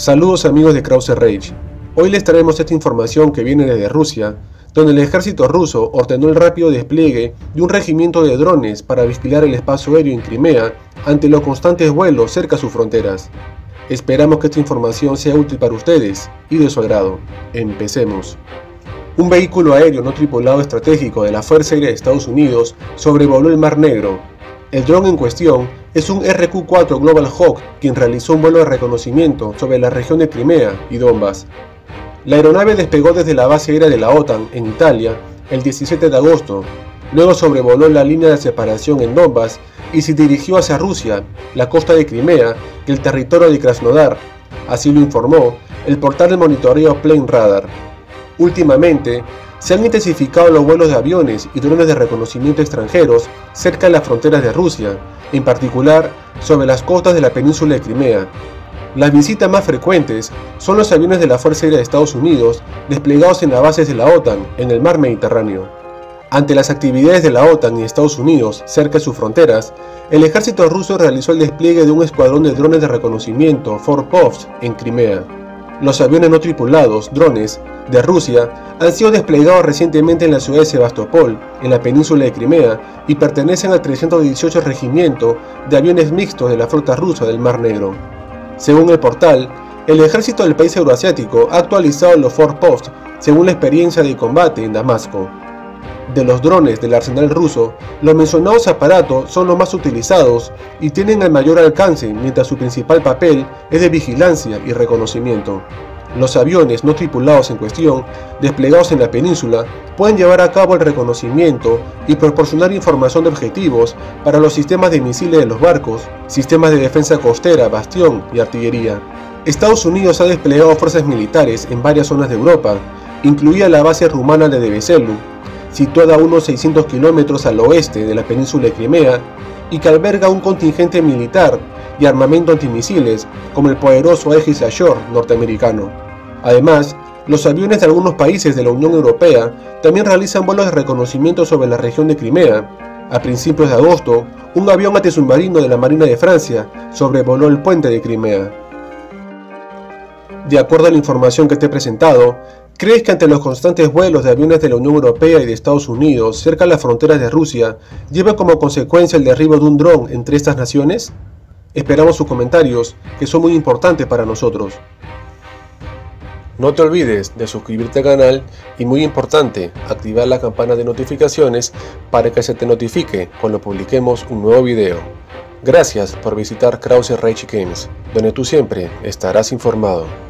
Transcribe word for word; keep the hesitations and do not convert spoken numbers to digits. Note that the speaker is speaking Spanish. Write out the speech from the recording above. Saludos amigos de Krauser Reich. Hoy les traemos esta información que viene desde Rusia, donde el ejército ruso ordenó el rápido despliegue de un regimiento de drones para vigilar el espacio aéreo en Crimea ante los constantes vuelos cerca a sus fronteras. Esperamos que esta información sea útil para ustedes y de su agrado. Empecemos. Un vehículo aéreo no tripulado estratégico de la Fuerza Aérea de Estados Unidos sobrevoló el Mar Negro. El dron en cuestión es un R Q cuatro Global Hawk, quien realizó un vuelo de reconocimiento sobre la región de Crimea y Donbass. La aeronave despegó desde la base aérea de la OTAN en Italia el diecisiete de agosto, luego sobrevoló la línea de separación en Donbass y se dirigió hacia Rusia, la costa de Crimea y el territorio de Krasnodar, así lo informó el portal de monitoreo Plane Radar. Últimamente, se han intensificado los vuelos de aviones y drones de reconocimiento extranjeros cerca de las fronteras de Rusia, en particular sobre las costas de la península de Crimea. Las visitas más frecuentes son los aviones de la Fuerza Aérea de Estados Unidos desplegados en las bases de la OTAN en el mar Mediterráneo. Ante las actividades de la OTAN y Estados Unidos cerca de sus fronteras, el ejército ruso realizó el despliegue de un escuadrón de drones de reconocimiento Forpost en Crimea. Los aviones no tripulados, drones, de Rusia han sido desplegados recientemente en la ciudad de Sebastopol, en la península de Crimea, y pertenecen al trescientos dieciocho Regimiento de Aviones Mixtos de la Flota Rusa del Mar Negro. Según el portal, el ejército del país euroasiático ha actualizado los Forpost según la experiencia de combate en Damasco. De los drones del arsenal ruso, los mencionados aparatos son los más utilizados y tienen el mayor alcance, mientras su principal papel es de vigilancia y reconocimiento. Los aviones no tripulados en cuestión, desplegados en la península, pueden llevar a cabo el reconocimiento y proporcionar información de objetivos para los sistemas de misiles de los barcos, sistemas de defensa costera, bastión y artillería. Estados Unidos ha desplegado fuerzas militares en varias zonas de Europa, incluida la base rumana de Deveselu, situada a unos seiscientos kilómetros al oeste de la península de Crimea y que alberga un contingente militar y armamento antimisiles como el poderoso Aegis Ashore norteamericano. Además, los aviones de algunos países de la Unión Europea también realizan vuelos de reconocimiento sobre la región de Crimea. A principios de agosto, un avión antisubmarino de la Marina de Francia sobrevoló el puente de Crimea. De acuerdo a la información que te he presentado, ¿crees que ante los constantes vuelos de aviones de la Unión Europea y de Estados Unidos cerca de las fronteras de Rusia, lleva como consecuencia el derribo de un dron entre estas naciones? Esperamos sus comentarios, que son muy importantes para nosotros. No te olvides de suscribirte al canal y, muy importante, activar la campana de notificaciones para que se te notifique cuando publiquemos un nuevo video. Gracias por visitar KrauserReichGames, donde tú siempre estarás informado.